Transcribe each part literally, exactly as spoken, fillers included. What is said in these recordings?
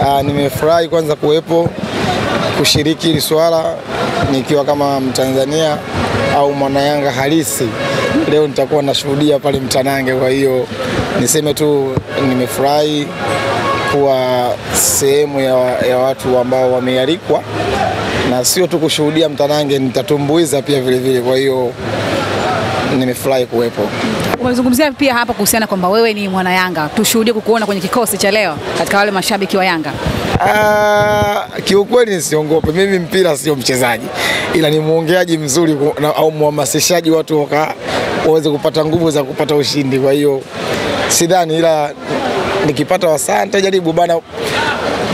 Uh, nimefurahi kwanza kuwepo kushiriki hili swala nikiwa kama Mtanzania au mwana Yanga halisi. Leo nitakuwa nashuhudia pale Mtanange, kwa hiyo niseme tu nimefurahi kuwa sehemu ya, ya watu ambao wamealikwa, na sio tu kushuhudia Mtanange, nitatumbuiza pia vile vile, kwa hiyo nimefurahi kuwepo. Umezungumzia pia hapa kuhusiana kwamba wewe ni mwana Yanga. Tushuhudie kukuona kwenye kikosi cha leo katika wale mashabiki wa Yanga. Ah, kiukweli nisiongope. Mimi mpira sio mchezaji. Ila ni muongeaji mzuri na, au muhamasishaji watu waka waweze kupata nguvu za kupata ushindi. Kwa hiyo sidhani, ila nikipata wasaa nitajaribu bana.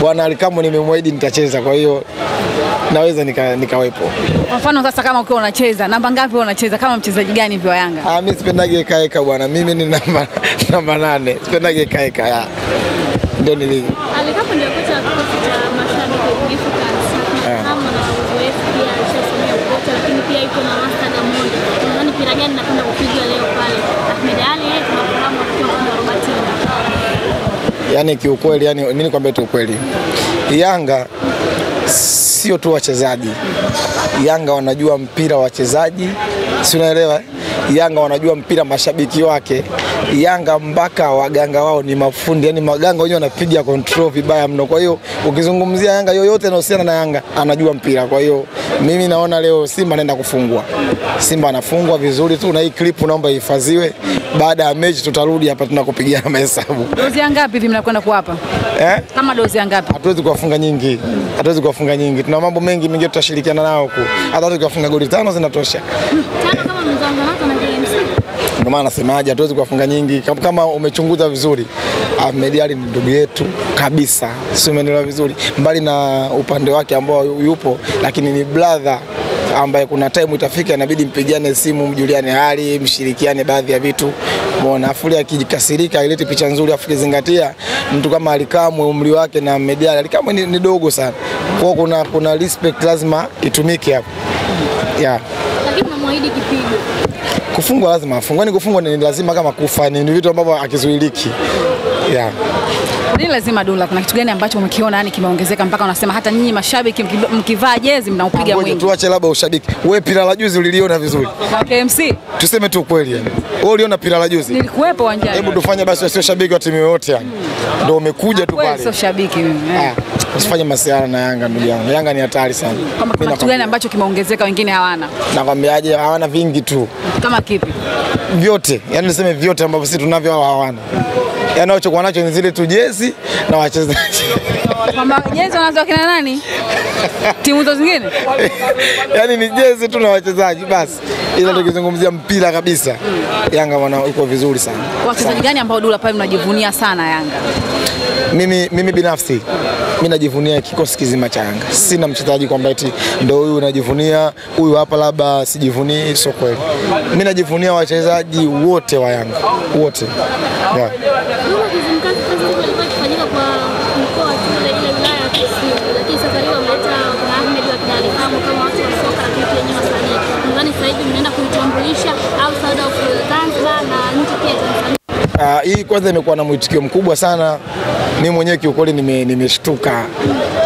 Bwana Alikamwe nimemwahidi nitacheza, kwa hiyo naweza nika, nikawepo. Kwa mfano sasa kama ukiwa unacheza, namba ngapi unacheza kama mchezaji gani vya Yanga? Ah, mimi sipendage kaeka bwana. Mimi ni namba namba nane. Sipendage kaeka ya. Ndio nilivyo. Alikamwe ndio kocha wa kikosi cha mashabiki Gifu Kansi. Kama na uwezo pia alishasimia ukocha, lakini pia yuko na master na moja. Unadhani pira gani napenda kupiga leo pale? Ahmed Ali yeye tunafahamu akiwa kama arobaini. Yaani kiukweli, yani nini kwambia tu ukweli. Yanga sio tu wachezaji. Yanga wanajua mpira wachezaji, si unaelewa? Yanga wanajua mpira mashabiki wake. Yanga mpaka waganga wao ni mafundi, yani maganga wenyewe wanapiga control vibaya mno. Kwa hiyo ukizungumzia Yanga, yoyote anahusiana na Yanga anajua mpira. Kwa hiyo mimi naona leo Simba anaenda kufungwa. Simba anafungwa vizuri tu, na hii clip naomba ihifadhiwe. Baada ya mechi tutarudi hapa tunakupigia mahesabu. Dozi ngapi hivi mnakwenda kuapa? Eh? Kama dozi ngapi? Hatuwezi kuwafunga nyingi. Hatuwezi kuwafunga nyingi. Tuna mambo mengi mengi tutashirikiana nao huko. Hata tukiwafunga goli tano zinatosha. Tano kama mzango wako na J M C. Ndio maana nasemaje hatuwezi kuwafunga nyingi. Kama umechunguza vizuri, Ahmed Ali ni ndugu yetu kabisa. Sio umeelewa vizuri. Mbali na upande wake ambao yupo, lakini ni brother ambaye kuna time itafika inabidi mpigiane simu, mjuliane hali, mshirikiane baadhi ya vitu. Muona afuli akijikasirika ilete picha nzuri, afikizingatia mtu kama Alikamwe umri wake na Ahmed Ali. Alikamwe ni, ni dogo sana. Kwa kuna kuna respect lazima itumike hapo. Yeah. Lakini namwahidi kipigo. Kufungwa lazima afungwe. Ni kufungwa ni lazima kama kufa, ni vitu ambavyo akizuiliki. Yeah. Ni lazima dola. Kuna kitu gani ambacho umekiona yani kimeongezeka mpaka unasema hata nyinyi mashabiki mkivaa jezi mnaupiga mwingi? Ngoja tuache labda ushabiki. Wewe pira la juzi uliliona vizuri. Kwa K M C. Tuseme tu kweli yani. Wewe uliona pira la juzi? Nilikuwepo uwanjani. Hebu tufanye basi sio shabiki wa timu yote yani. Hmm. Ndio umekuja tu pale. Wewe sio shabiki mimi. Yeah. Ah, usifanye masiara na Yanga ndugu yangu. Yanga ni hatari sana. Kama kuna kitu gani ambacho kimeongezeka wengine hawana? Nakwambiaje hawana vingi tu. Kama kipi? Vyote. Yaani niseme vyote ambavyo sisi tunavyo hawana. Yanaochokuwa nacho ni zile tu jezi na wachezaji. Kwamba jezi wanazo kina nani? Timu zote zingine? Yaani ni jezi tu na wachezaji basi. Ila tukizungumzia mpira kabisa, Yanga wana uko vizuri sana. Wachezaji gani ambao dola pale mnajivunia sana Yanga? Mimi mimi binafsi mimi najivunia kikosi kizima cha Yanga. Sina mchezaji kwamba eti ndio huyu najivunia, huyu hapa labda sijivunii, sio kweli. Mimi najivunia wachezaji wote wa Yanga, wote. Yeah. Uh, hii kwanza imekuwa na mwitikio mkubwa sana. Mimi mwenyewe kiukweli nimeshtuka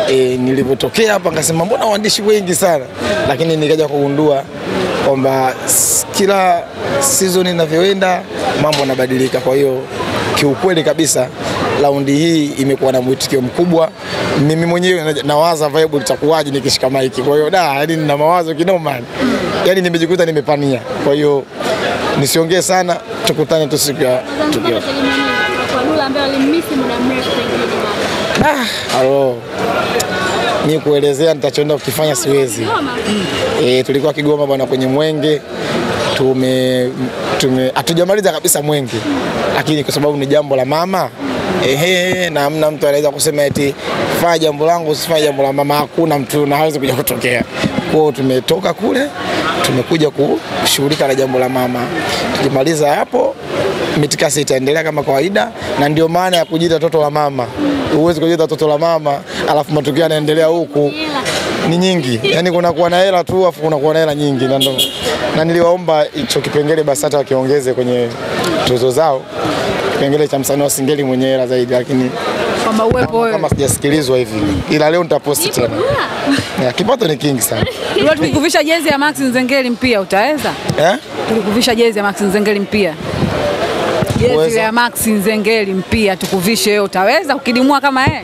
e, nilipotokea hapa nikasema mbona waandishi wengi sana, lakini nikaja kugundua kwamba kila season inavyoenda mambo yanabadilika. Kwa hiyo kiukweli kabisa laundi hii imekuwa na mwitikio mkubwa. Mimi mwenyewe nawaza vibe litakuwaje nikishika mic. Kwa hiyo da, yani nina mawazo kinoma. Yani nimejikuta nimepania. Kwa hiyo nisiongee sana, tukutane tu siku ya tukio. Kwa lula ambaye alimisi muda mrefu pengine. Ah, halo. Ni kuelezea nitachoenda kukifanya siwezi. Eh, tulikuwa Kigoma bwana kwenye Mwenge. Tume tume hatujamaliza kabisa Mwenge. Lakini kwa sababu ni jambo la mama, ehe, na hamna mtu anaweza kusema eti fanya jambo langu usifanye jambo la mama. Hakuna mtu na hawezi kuja kutokea. Kwao tumetoka kule, tumekuja kushughulika na jambo la mama. Tukimaliza hapo mitikasi itaendelea kama kawaida, na ndio maana ya kujiita toto la mama. Uwezi kujiita toto la mama alafu matukio yanaendelea huku ni nyingi. Yaani kuna kuwa na hela tu afu kuna kuwa na hela nyingi, na ndio na niliwaomba hicho kipengele basi hata wakiongeze kwenye tuzo zao. Kipengele cha msanii wa singeli mwenye hela zaidi, lakini kwamba uwepo kama sijasikilizwa hivi. Ila leo nitaposti tena. Yeah, kipato ni kingi sana. Leo tulikuvisha jezi ya Max Nzengeli mpia utaweza? Eh? Tulikuvisha jezi ya Max Nzengeli mpia. Jezi ya Max Nzengeli mpia tukuvishe utaweza ukidimua kama yeye?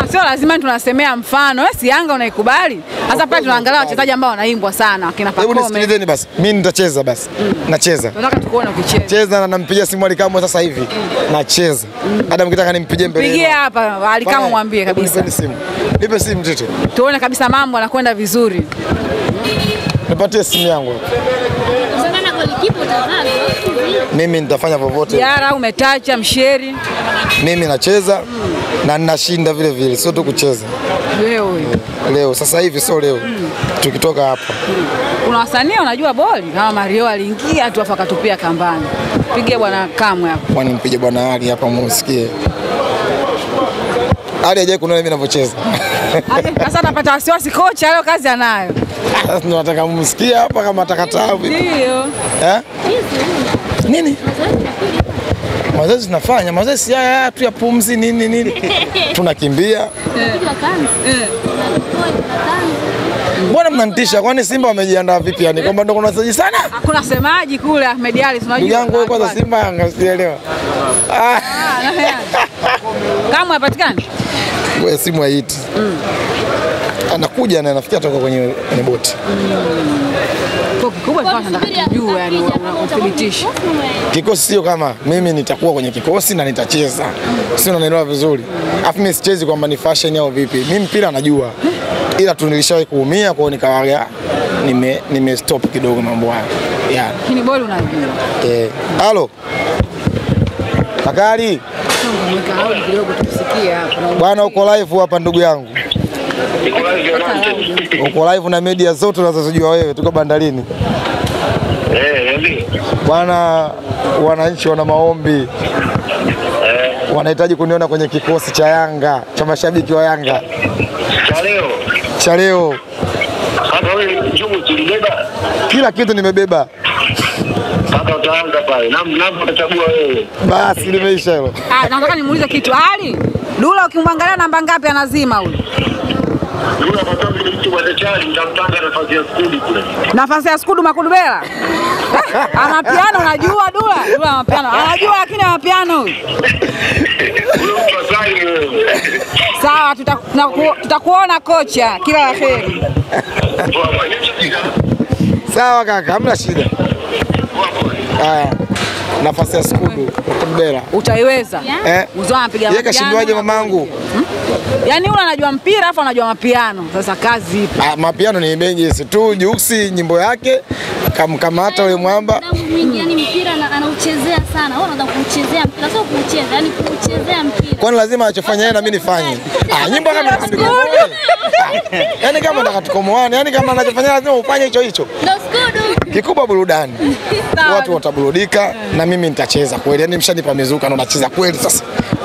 Ah sio lazima, tunasemea mfano. Wewe si Yanga unaikubali? Sasa pale tunaangalia wachezaji ambao wanaimbwa sana, akina Pakome. Hebu nisikilizeni basi. Mimi nitacheza basi. Nacheza. Tunataka tukuone ukicheza. Cheza na nampigia simu Alikamwe sasa hivi. Nacheza. Hata mkitaka nimpige mbele. Pigie hapa Alikamwe mwambie kabisa. Nipe simu. Nipe simu mtoto. Tuone kabisa mambo yanakwenda vizuri. Nipatie simu yangu. Usana golikipa utazana. Mimi nitafanya popote. Yara umetacha msheri. Mimi nacheza mm. na ninashinda vile vile, sio tu kucheza. Leo leo sasa hivi sio leo. Mm. Tukitoka hapa. Mm. Kuna wasanii unajua boli kama Mario aliingia tu afa katupia kambani. Pigie bwana Kamwe hapo. Kwani mpige bwana Ali hapa msikie. Ali aje kuona mimi ninapocheza. Sasa anapata wasiwasi kocha leo kazi anayo. Sasa nataka msikie hapa kama atakataa. Ndio. Eh? Nini? Mazoezi tunafanya, mazoezi haya tu ya pumzi nini nini. Tunakimbia. Mbona mnanitisha? Kwani Simba wamejiandaa vipi yani? Kwamba ndio kuna wachezaji sana? Hakuna semaji kule Ahmed Ali tunajua. Yangu wewe kwanza Simba angasielewa. Ah. Kama hapatikani? Wewe simu haiti. Anakuja na anafikia toka kwenye kwenye boti. Kikubwa kwa sababu juu yani unathibitisha. Kikosi sio kama mimi nitakuwa kwenye kikosi na nitacheza. Sio unanielewa vizuri. Alafu mimi sichezi kwamba ni fashion au vipi. Mimi mpira najua. Ila tulilishawahi kuumia kwao nikawaga nime nime stop kidogo mambo haya. Yeah. Kini boli unajua. Eh. Halo. Kakari. Tunamweka kidogo tusikie hapa. Bwana uko live hapa ndugu yangu. Uko live na media zote unazojua wewe, tuko bandarini. Eh, ndio. Bwana wananchi wana maombi. Eh, wanahitaji kuniona kwenye kikosi cha Yanga, cha mashabiki wa Yanga. Cha leo. Cha leo. Hata wewe jumu tulibeba. Kila kitu nimebeba. Hata utaanza pale. Nami nami utachagua wewe. Basi nimeisha hilo. Ah, nataka nimuulize kitu. Ali, Dula ukimwangalia namba ngapi anazima huyo? Yule mtoto mtu wa Chali ndamtanga nafasi ya skudu kule. Nafasi ya skudu Makudubela. Ana piano unajua Dula? Dula ana piano. Anajua lakini ana piano. Yule mtu asali wewe. Sawa tutakuona kocha, kila la heri. Sawa kaka, hamna shida. Haya. Nafasi ya skudu Makudubela. Utaiweza? Eh? Uzo anapiga mapiano. Yeye kashindwaje mamangu? Yaani yule anajua mpira afa anajua mapiano. Sasa kazi ipi? Ah, mapiano ni mengi si tu Juksi nyimbo yake kama kama hata yule mwamba. Yaani mpira anauchezea sana. Wewe unataka kuchezea mpira sio kucheza, yaani kuchezea mpira. Kwani lazima achofanya yeye na mimi nifanye. Ah, nyimbo kama nataka. Yaani kama nataka tukomoane, yaani kama anachofanya lazima ufanye hicho hicho. Ndio skudu. Kikubwa burudani. Watu wataburudika na mimi nitacheza kweli. Yaani mshanipa mizuka na nacheza kweli sasa.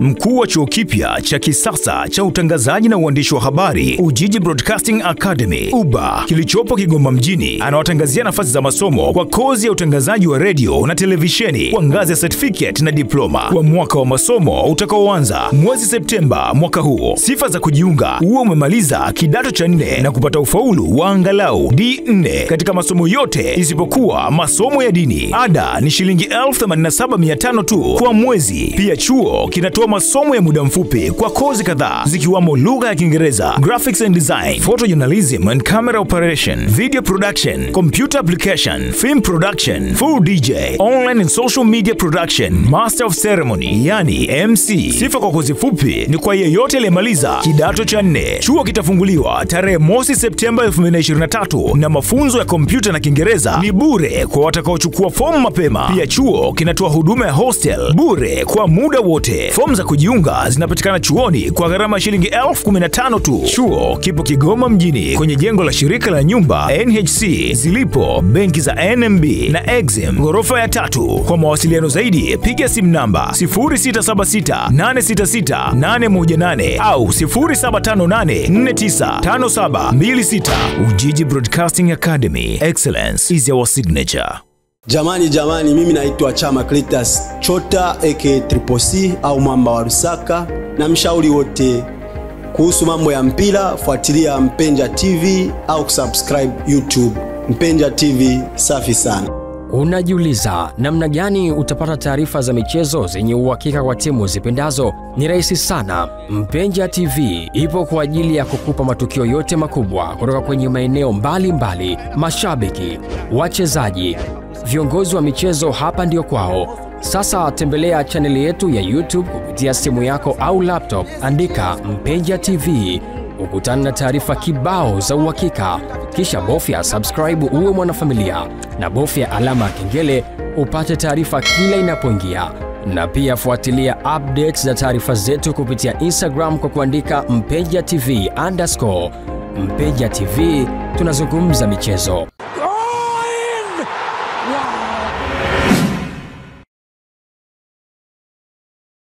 Mkuu wa chuo kipya cha kisasa cha utangazaji na uandishi wa habari Ujiji Broadcasting Academy U B A kilichopo Kigoma mjini anawatangazia nafasi za masomo kwa kozi ya utangazaji wa radio na televisheni kwa ngazi ya certificate na diploma kwa mwaka wa masomo utakaoanza mwezi Septemba mwaka huu. Sifa za kujiunga: uwe umemaliza kidato cha nne na kupata ufaulu wa angalau D nne katika masomo yote isipokuwa masomo ya dini. Ada ni shilingi elfu themanini na saba mia tano tu kwa mwezi. Pia chuo kinatoa masomo ya muda mfupi kwa kozi kadhaa zikiwamo lugha ya Kiingereza, graphics and design, photojournalism and camera operation, video production, computer application, film production, full D J, online and social media production, master of ceremony yani M C. Sifa kwa kozi fupi ni kwa yeyote aliyemaliza kidato cha nne. Chuo kitafunguliwa tarehe mosi Septemba elfu mbili na ishirini na tatu na mafunzo ya kompyuta na Kiingereza ni bure kwa watakaochukua fomu mapema. Pia chuo kinatoa huduma ya hostel bure kwa muda wote. Forms za kujiunga zinapatikana chuoni kwa gharama shilingi elfu kumi na tano tu. Chuo kipo Kigoma mjini kwenye jengo la shirika la nyumba N H C, zilipo benki za N M B na Exim ghorofa ya tatu. Kwa mawasiliano zaidi piga simu namba sifuri sita saba sita nane sita sita nane moja nane au sifuri saba tano nane nne tisa tano saba mbili sita. Ujiji Broadcasting Academy, excellence is your signature. Jamani jamani, mimi naitwa Chama Cletus Chota aka Triple C au Mamba wa Rusaka, na mshauri wote kuhusu mambo ya mpira, fuatilia Mpenja T V au kusubscribe YouTube. Mpenja T V safi sana. Unajiuliza namna gani utapata taarifa za michezo zenye uhakika kwa timu zipendazo? Ni rahisi sana. Mpenja T V ipo kwa ajili ya kukupa matukio yote makubwa kutoka kwenye maeneo mbalimbali, mashabiki, wachezaji, viongozi wa michezo hapa ndio kwao. Sasa tembelea channel yetu ya YouTube kupitia simu yako au laptop, andika Mpenja T V, ukutana na taarifa kibao za uhakika. Kisha bofya subscribe uwe mwanafamilia, na bofya alama ya kengele upate taarifa kila inapoingia. Na pia fuatilia updates za taarifa zetu kupitia Instagram kwa kuandika Mpenja T V underscore Mpenja T V. Tunazungumza michezo.